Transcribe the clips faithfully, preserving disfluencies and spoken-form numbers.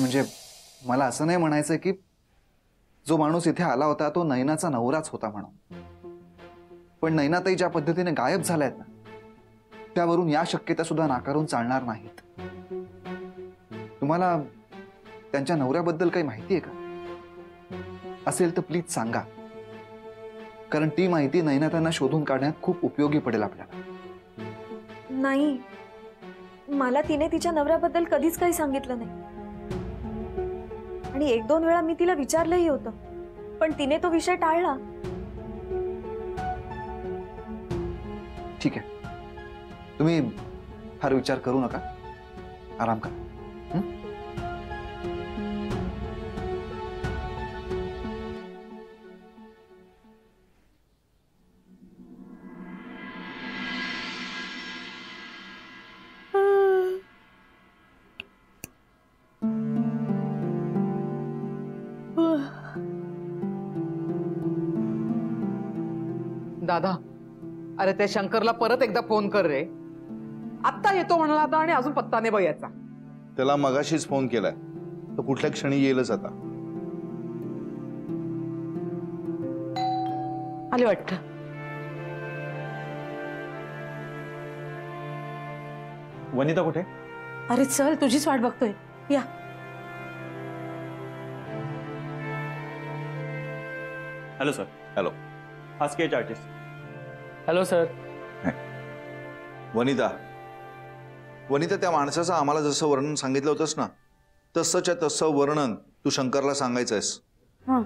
म्हणजे मला असं नाही म्हणायचं की जो माणूस इथे आला होता तो नैनाचा नवराच होता म्हणून, पण नैनाताई ज्या पद्धतीने गायब झाल्यात ना त्यावरून या शक्यता सुद्धा नाकारून चालणार नाहीत। तुम्हाला त्यांच्या नवऱ्याबद्दल काही माहिती आहे का? असेल तर प्लीज सांगा, कारण ती माहिती नैनाताईंना शोधून काढण्यात खूप उपयोगी पडेल आपल्याला। नाही, मला तिने तिच्या नवऱ्याबद्दल कधीच काही सांगितलं नाही, आणि एक दोन वेळा मी तिला विचारलंही होतं, पण तिने तो विषय टाळला। ठीक आहे, तुम्ही फार विचार करू नका, आराम करा। दादा, अरे त्या शंकरला परत एकदा फोन कर रे, आत्ता येतो म्हणाला होता आणि अजून पत्ता नाही बघायचा। त्याला मगाशीच फोन केलाय, तो कुठल्या क्षणी येईलच आता। आले वाटतं। वनिता कुठे? अरे चल, तुझीच वाट बघतोय, या। Hello sir. हॅलो। हा sketch artist. Hello sir. Vanita, Vanita त्या माणसाचं आम्हाला जसं वर्णन सांगितलं होतंस ना, तसंच्या तसं वर्णन तू शंकरला सांगायचं आहेस। हां।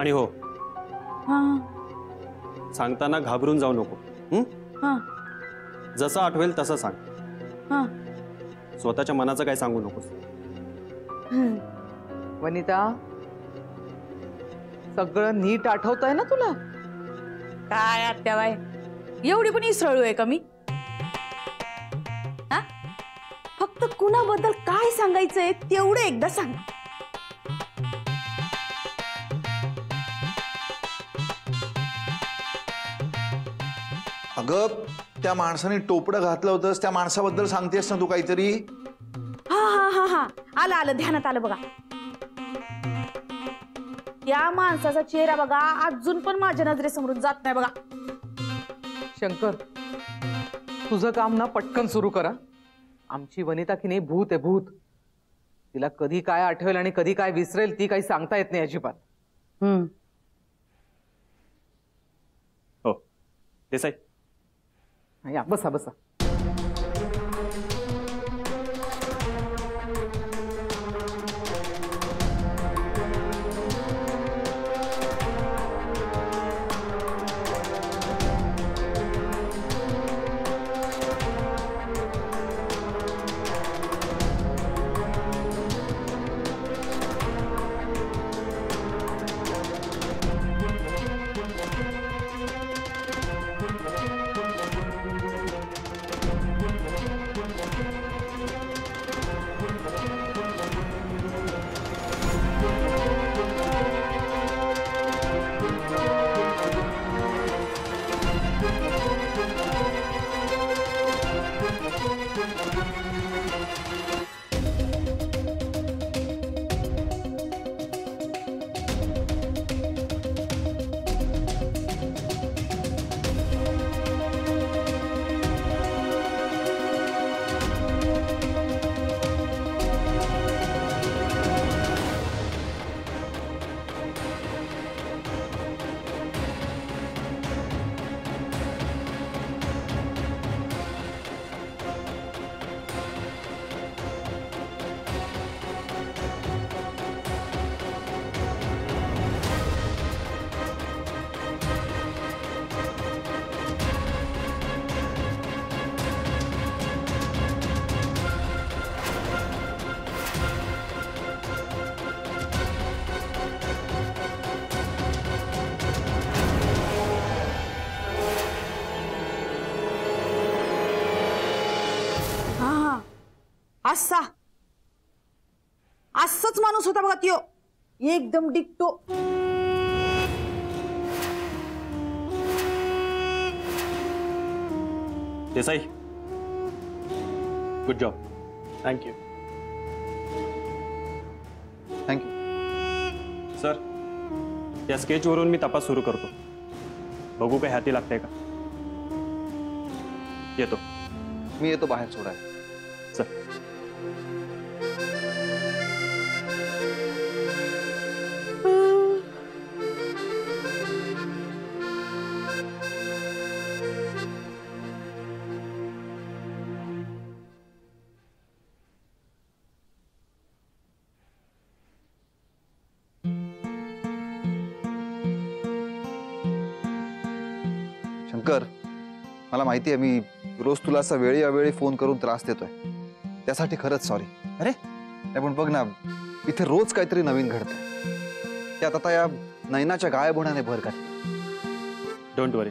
आणि हो, हां, सांगताना घाबरून जाऊ नको। हम्म? हां, जसं आठवेल तसं सांग। हां, स्वतःच्या मनाचं काय सांगू नकोस। वनिता, सगळं नीट आठवतंय ना तुला? काय आत्याबाई, एवढी पण इसरळू आहे का मी? हा, फक्त कुणाबद्दल काय सांगायचंय तेवढं एकदा सांग। अगं, त्या माणसाने टोपडं घातलं होतंस, त्या माणसाबद्दल सांगतेस ना तू काहीतरी? हा हा हा हा, आलं आलं, ध्यानात आलं बघा। या माणसाचा चेहरा बघा, अजून पण माझ्या नजरेसमोरून जात नाही बघा। शंकर, तुझं काम ना पटकन सुरू करा। आमची वनिता की नाही भूत आहे, भूत। तिला कधी काय आठवेल आणि कधी काय विसरेल ती काही सांगता येत नाही अजिबात। हम्म। हो देसाई, या बसा बसा। असा असाच माणूस होता बघा त्यो, एकदम डिक्टो। Desai, good job. Thank you. Thank you sir. या स्केचवरून मी तपास सुरू करतो. बघू काय हाती लागते का. येतो मी. येतो बाहेर सोडाय सर. शंकर, मला माहिती आहे मी रोज तुला असा वेळी अवेळी फोन करून त्रास देतोय, त्यासाठी खरंच सॉरी. अरे नाही पण बघ ना, इथे रोज काहीतरी नवीन घडतंय. त्यात आता या नैनाच्या गायब होण्याने भर घातली. डोंट वरी,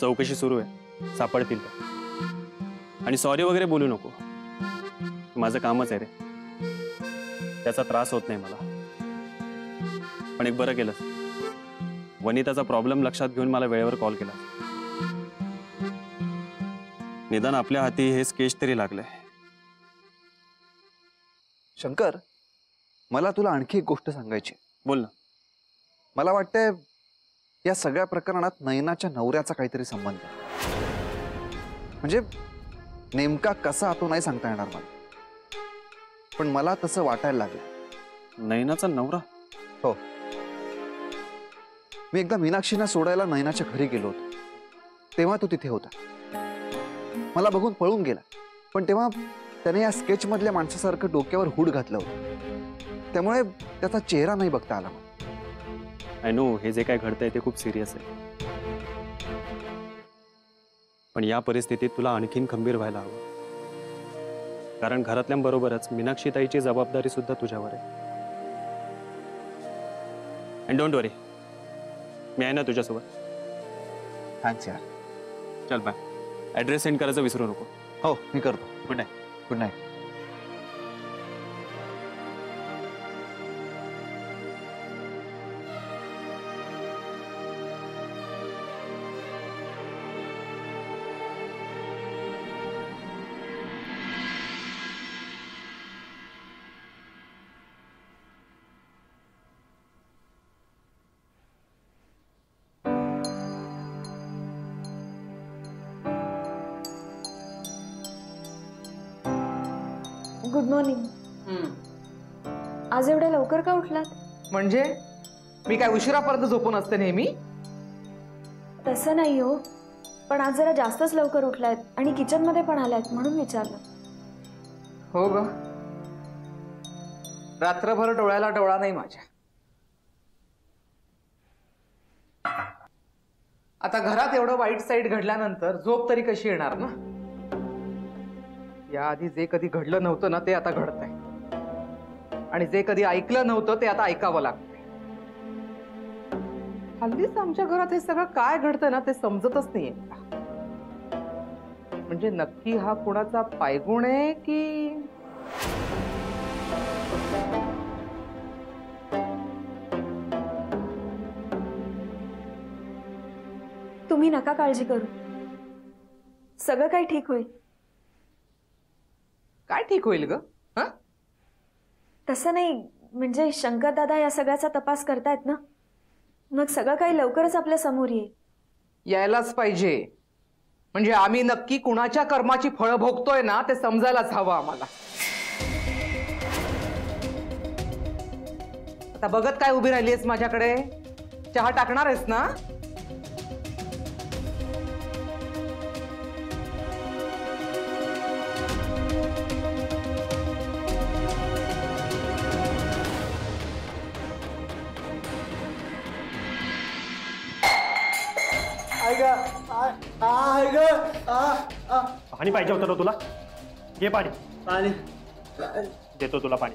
चौकशी सुरू आहे, सापडतील का. आणि सॉरी वगैरे बोलू नको, माझं कामच आहे रे, त्याचा त्रास होत नाही मला. पण एक बरं केलं, वनिताचा प्रॉब्लेम लक्षात घेऊन मला वेळेवर कॉल केला. निदान आपल्या हाती हे स्केच तरी लागले. शंकर, मला तुला आणखी एक गोष्ट सांगायची. बोल ना. मला वाटतंय या सगळ्या प्रकरणात नयनाच्या नवऱ्याचा काहीतरी संबंध आहे. म्हणजे नेमका कसा तो नाही सांगता येणार मला, पण मला तसं वाटायला लागलं. नयनाचा नवरा? हो, मी एकदा मीनाक्षीना सोडायला नयनाच्या घरी गेलो होतो, तेव्हा तो तिथे होता. मला बघून पळून गेला, पण तेव्हा त्याने या स्केच मधल्या माणसासारखं डोक्यावर हुड घातलं होतं, त्यामुळे त्याचा चेहरा नाही बघता आला. आय नो, हे जे काय घडतंय ते खूप सिरियस आहे, पण या परिस्थितीत तुला आणखीन खंबीर व्हायला हवं. कारण घरातल्यांबरोबरच मीनाक्षी ताईची जबाबदारी सुद्धा तुझ्यावर आहे. अँड डोंट वरी, मी आहे ना तुझ्यासोबत. थँक्स यार. चल बाय. ॲड्रेस सेंड करायचं विसरू नको. हो, मी करतो. Good night. Good night. Good morning. आज एवढ्या लवकर का उठलात? म्हणजे मी काय उशिरापर्यंत झोपून असते नेहमी? तसं नाही हो, पण आज जरा जास्तच लवकर उठलात आणि किचन मध्ये पण आलात म्हणून विचारलं. हो ग, रात्रभर डोळ्याला डोळा नाही माझ्या. आता घरात एवढं वाईट साईड घडल्यानंतर झोप तरी कशी येणार ना. याआधी जे कधी घडलं नव्हतं ना ते आता घडतंय, आणि जे कधी ऐकलं नव्हतं ते आता ऐकावं लागतंय. हल्लीच आमच्या घरात हे सगळं काय घडतंय ना ते समजतच नाहीये. म्हणजे नक्की हा कोणाचा पायगुण आहे की तुम्ही? नका काळजी करू, सगळं काही ठीक होईल. काय ठीक होईल ग? तसं नाही, म्हणजे शंकर दादा या सगळ्याचा तपास करतायत ना, मग सगळं काही लवकरच आपल्या समोर येईल. यायलाच पाहिजे. म्हणजे आम्ही नक्की कुणाच्या कर्माची फळं भोगतोय ना ते समजायलाच हवं आम्हाला. आता बघत काय उभी राहिलीस माझ्याकडे? चहा टाकणार आहेस ना? पाणी पाहिजे होतं ना तुला? घे पाणी. पाणी देतो तुला पाणी.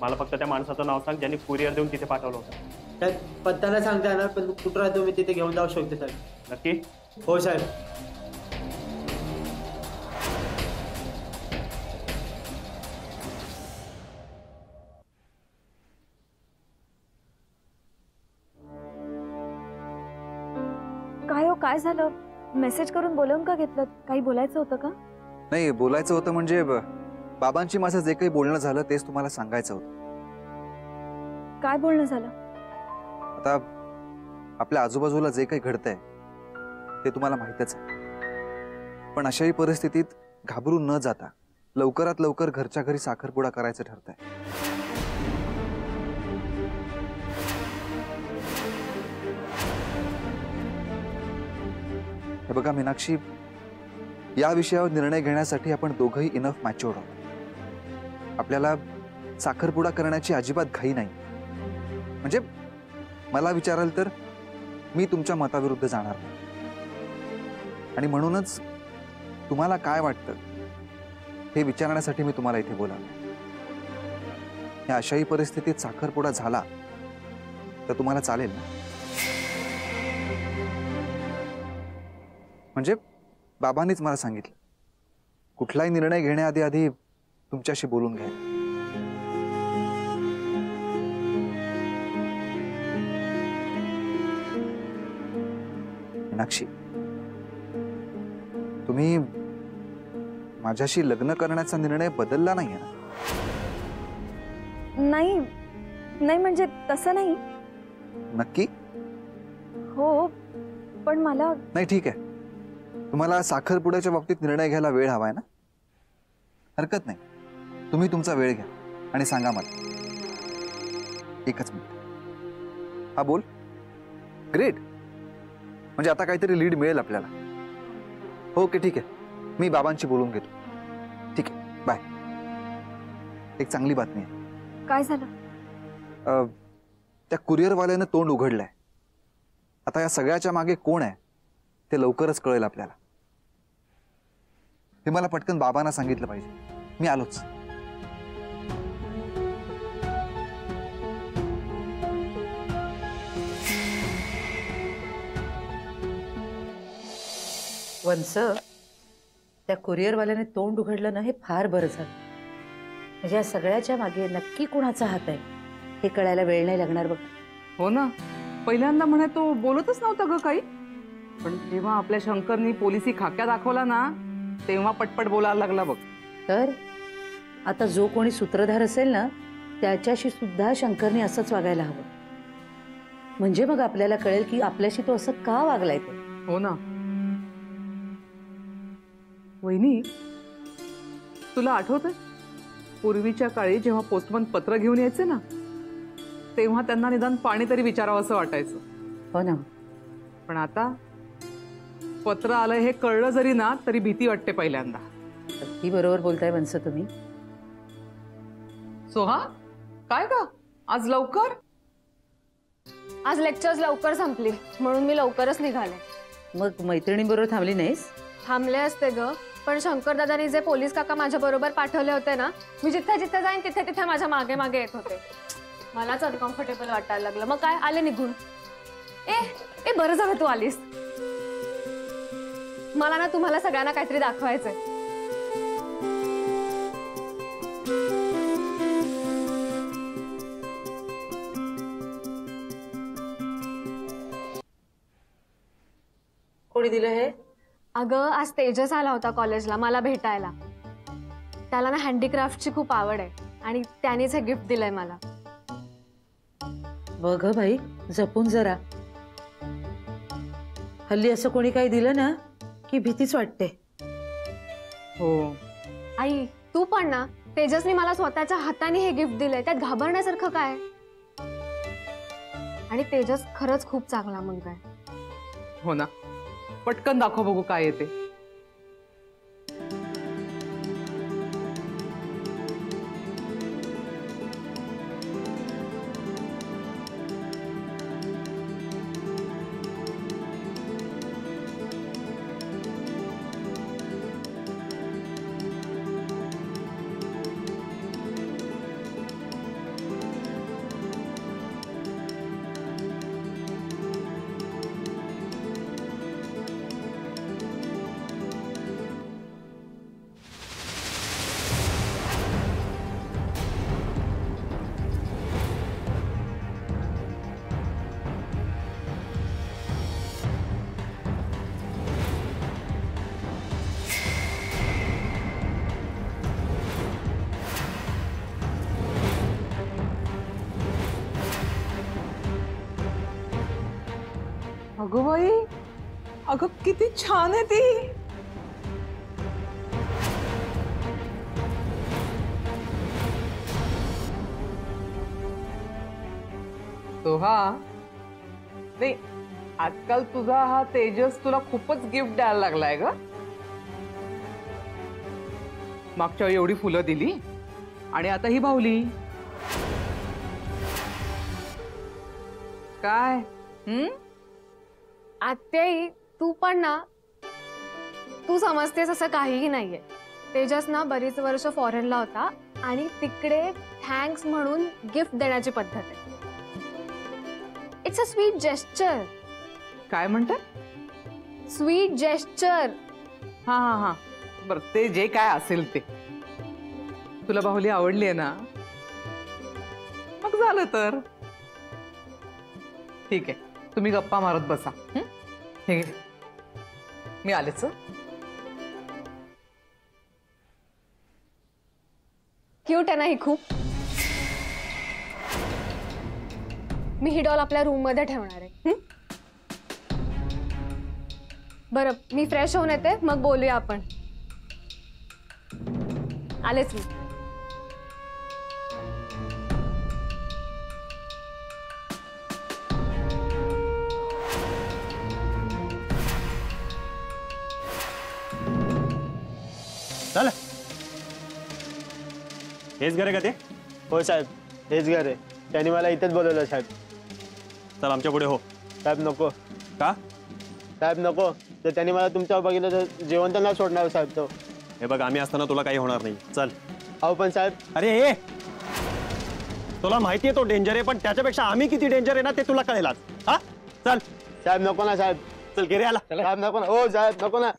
मला फक्त त्या माणसाचं नाव सांग ज्यांनी कुरिअर देऊन तिथे पाठवलं होतं. त्या पत्ता नाही सांगता येणार, पण कुठं राहतो मी तिथे घेऊन जाऊ शकते साहेब. नक्की? हो साहेब. काय हो, काय झालं? मेसेज करून बोलवून का घेतलं? काही बोलायचं होतं का? नाही, बोलायचं होतं म्हणजे बाबांची माझं जे काही बोलणं झालं तेच तुम्हाला सांगायचं होतं. काय बोलणं झालं? आता आपल्या आजूबाजूला जे काही घडतंय ते तुम्हाला माहितच आहे, पण अशाही परिस्थितीत घाबरून न जाता लवकरात लवकर घरच्या घरी साखरपुडा करायचं ठरतंय। हे बघा मीनाक्षी, या विषयावर निर्णय घेण्यासाठी आपण दोघंही इनफ मॅच्युअर्ड आहोत। आपल्याला साखरपुडा करण्याची अजिबात घाई नाही। म्हणजे मला विचाराल तर मी तुमच्या मताविरुद्ध जाणार नाही, आणि म्हणूनच तुम्हाला काय वाटतं हे विचारण्यासाठी मी तुम्हाला इथे बोलावलं। या अशाही परिस्थितीत साखरपुडा झाला तर तुम्हाला चालेल ना? म्हणजे बाबांनीच मला सांगितलं, कुठलाही निर्णय घेण्याआधी आधी तुमच्याशी बोलून घ्या। मीनाक्षी, तुम्ही माझ्याशी लग्न करण्याचा निर्णय बदलला नाही ना? नाही नाही, म्हणजे तसं नाही। नक्की? हो, पण मला नाही। ठीक आहे, तुम्हाला साखरपुड्याच्या बाबतीत निर्णय घ्यायला वेळ हवाय ना? हरकत नाही, तुम्ही तुमचा वेळ घ्या आणि सांगा मला। एकच मिनिट। हा बोल। ग्रेट, म्हणजे आता काहीतरी लीड मिळेल आपल्याला। ओके ठीक आहे, मी बाबांशी बोलून घेतो। ठीक आहे, बाय। एक चांगली बातमी आहे। काय झालं? त्या कुरिअरवाल्यानं तोंड उघडलंय। आता या सगळ्याच्या मागे कोण आहे ते लवकरच कळेल आपल्याला। हे मला पटकन बाबांना सांगितलं पाहिजे। मी आलोच। वंस, त्या कुरिअरवाल्याने तोंड उघडलं ना, हे फार बरं झालं। म्हणजे या सगळ्याच्या मागे नक्की कोणाचा हात आहे हे कळायला वेळ नाही लागणार बघ। हो ना, पहिल्यांदा म्हणे तो बोलतच नव्हता ग काही, पण जेव्हा आपल्या शंकरनी पोलिसी खाक्या दाखवला ना तेव्हा पटपट बोलायला लागला बघ। तर आता जो कोणी सूत्रधार असेल ना त्याच्याशी सुद्धा शंकरनी असंच वागायला हवं। म्हणजे मग आपल्याला कळेल की आपल्याशी तो असं का वागलाय ते। हो ना। वहिनी, तुला आठवतं पूर्वीच्या काळी जेव्हा पोस्टमन पत्र घेऊन यायचे ना तेव्हा त्यांना निदान पाणी तरी विचारावं असं वाटायचं। हो ना। पण आता पत्र आलंय हे कळलं जरी ना तरी भीती वाटते पहिल्यांदा। अगदी बरोबर बोलताय वंस तुम्ही। सोहा, काय का आज लवकर? आज लेक्चर्स लवकर संपली म्हणून मी लवकरच निघाले। मग मैत्रिणी बरोबर थांबली नाहीस? थांबले असते ग, पण शंकर दादानी जे पोलीस काका माझ्या बरोबर पाठवले होते ना, मी जिथे जिथे जाईन तिथे तिथे माझ्या मागे मागे येत होते। मलाच अनकम्फर्टेबल वाटायला लागलं, मग काय आले निघून। ए ए, बरं झालं तू आलीस। मला ना तुम्हाला सगळ्यांना काहीतरी दाखवायचंय। कोणी दिलं हे? अगं आज तेजस आला होता कॉलेजला मला भेटायला। त्याला ना हँडीक्राफ्टची खूप आवड आहे आणि त्यानेच हे गिफ्ट दिलंय मला। बघ भाई, जपून जरा। हल्ली असं कोणी काही दिलं ना की भीतीच वाटते। हो आई, तू पण ना। तेजसने मला स्वतःच्या हाताने हे गिफ्ट दिलंय, त्यात घाबरण्यासारखं काय? आणि तेजस खरंच खूप चांगला मुलगा आहे। हो ना, पटकन दाखव बघू काय येते। अगं बाई, अगं किती छान आहे ती. सोहा, नाही आजकाल तुझा हा तेजस तुला खूपच गिफ्ट द्यायला लागलाय ग. मागच्या वेळी एवढी फुलं दिली आणि आता ही बाहुली. काय हम्म आत्याई, तू पण ना, तू समजतेस असं काहीही नाहीये. तेजस ना बरीच वर्ष फॉरेनला होता आणि तिकडे थँक्स म्हणून गिफ्ट देण्याची पद्धत आहे. It's a sweet gesture. काय म्हणतात? Sweet gesture. हा हा हा बर, ते जे काय असेल ते. तुला बाहुली आवडली आहे ना, मग झालं तर ठीक आहे. तुम्ही गप्पा मारत बसा. हे मी आलेच. क्यूट आहे ना ही खूप. मी ही डॉल आपल्या रूम मध्ये ठेवणार आहे. बरं, मी फ्रेश होऊन येते, मग बोलूया आपण. आलेच मी. चल, हेच घर आहे का ते? हो साहेब, हेच घर आहे. त्यांनी मला इथेच बोलवलं साहेब. चल आमच्या पुढे. हो साहेब. नको. का साहेब? नको. तर त्यांनी मला तुमच्यावर बघितलं तर जेवण तर नाही सोडणार साहेब तो. हे बघ, आम्ही असताना तुला काही होणार नाही. चल. अहो पण साहेब. अरे हे तुला माहिती आहे तो डेंजर आहे, पण त्याच्यापेक्षा आम्ही किती डेंजर आहे ना ते तुला कळेल. हा चल साहेब. नको ना साहेब. चल घे रे आला. साहेब नको ना. हो साहेब नको ना.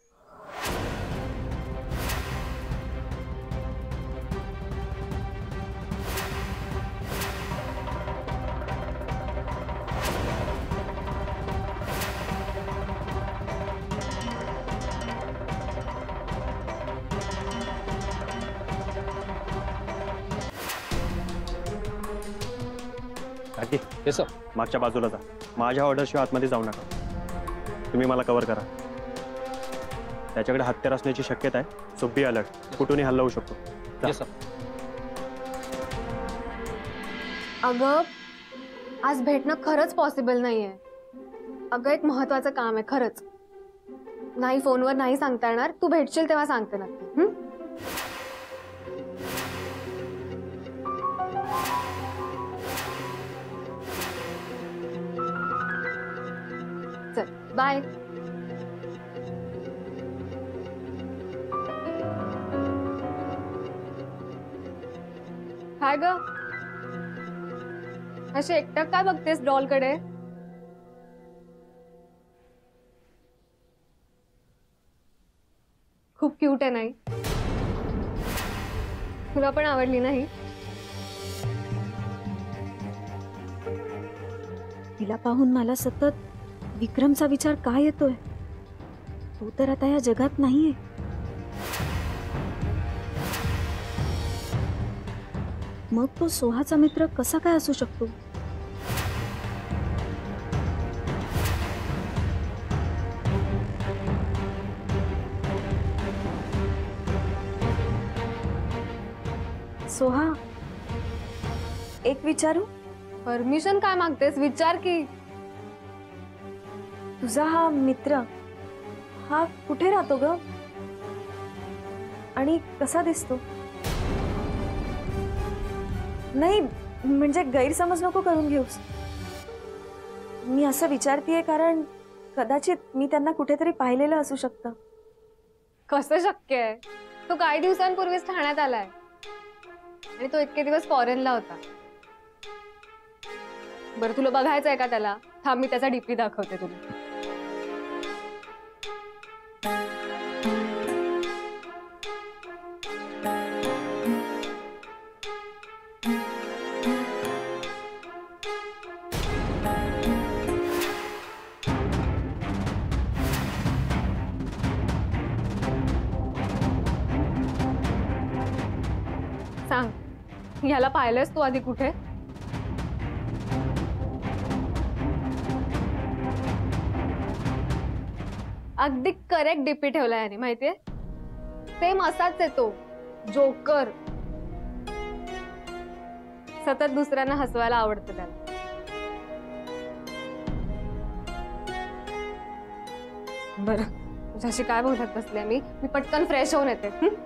Yes sir. मागच्या बाजूला जा. माझ्या ऑर्डरशिवाय आतमध्ये जाऊ नका. तुम्ही मला कव्हर करा. त्याच्याकडे हत्यार असण्याची शक्यता आहे, सो बी अलर्ट. कुठूनही हल्ला होऊ शकतो. Yes sir. अगं आज भेटणं खरंच पॉसिबल नाहीये. अगं एक महत्वाचं काम आहे खरंच. नाही फोनवर नाही सांगता येणार. तू भेटशील तेव्हा सांगते नक्की. बाय. काय ग असे एकटक काय बघतेस डॉलकडे? खूप क्यूट आहे नाही? तुला पण आवडली नाही? तिला पाहून मला सतत विक्रमचा विचार काय येतोय? तो तर आता या जगात नाहीये. मग तो सोहाचा मित्र कसा काय असू शकतो? सोहा, एक विचारू? परमिशन काय मागतेस? विचार की. तुझा हा मित्र हा कुठे राहतो ग आणि कसा दिसतो? नाही म्हणजे गैरसमज नको करून घेऊस. मी असं विचारतेय कारण कदाचित मी त्यांना कुठेतरी पाहिलेलं असू शकतं. कसं शक्य आहे? तो काही दिवसांपूर्वीच ठाण्यात आलाय आणि तो इतके दिवस फॉरेनला होता. बरं तुला बघायचंय का त्याला? थांब, मी त्याचा डीपी दाखवते तुला. सांग, ह्याला पाहिलंस तू आधी कुठे? अगदी करेक्ट डीपी ठेवला याने, माहितीये सेम असाच येतो जोकर. सतत दुसऱ्यांना हसवायला आवडतं त्याला. बरं, तुझ्याशी काय बोलत बसले मी मी पटकन फ्रेश होऊन येते.